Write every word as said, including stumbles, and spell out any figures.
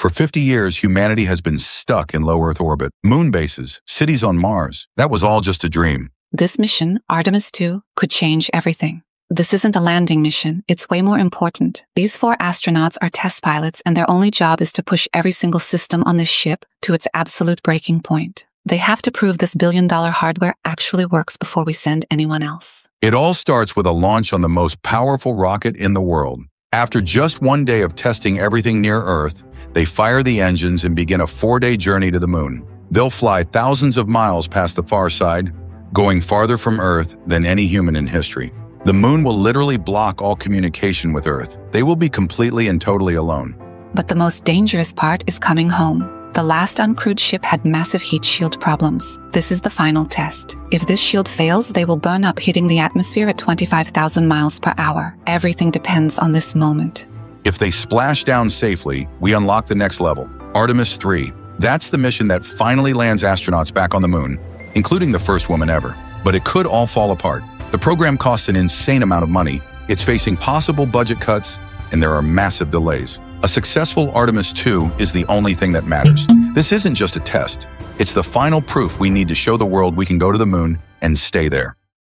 For fifty years, humanity has been stuck in low Earth orbit. Moon bases, cities on Mars, that was all just a dream. This mission, Artemis two, could change everything. This isn't a landing mission. It's way more important. These four astronauts are test pilots, and their only job is to push every single system on this ship to its absolute breaking point. They have to prove this billion-dollar hardware actually works before we send anyone else. It all starts with a launch on the most powerful rocket in the world. After just one day of testing everything near Earth, they fire the engines and begin a four-day journey to the moon. They'll fly thousands of miles past the far side, going farther from Earth than any human in history. The moon will literally block all communication with Earth. They will be completely and totally alone. But the most dangerous part is coming home. The last uncrewed ship had massive heat shield problems. This is the final test. If this shield fails, they will burn up, hitting the atmosphere at twenty-five thousand miles per hour. Everything depends on this moment. If they splash down safely, we unlock the next level, Artemis three. That's the mission that finally lands astronauts back on the moon, including the first woman ever. But it could all fall apart. The program costs an insane amount of money. It's facing possible budget cuts, and there are massive delays. A successful Artemis two is the only thing that matters. This isn't just a test. It's the final proof we need to show the world we can go to the moon and stay there.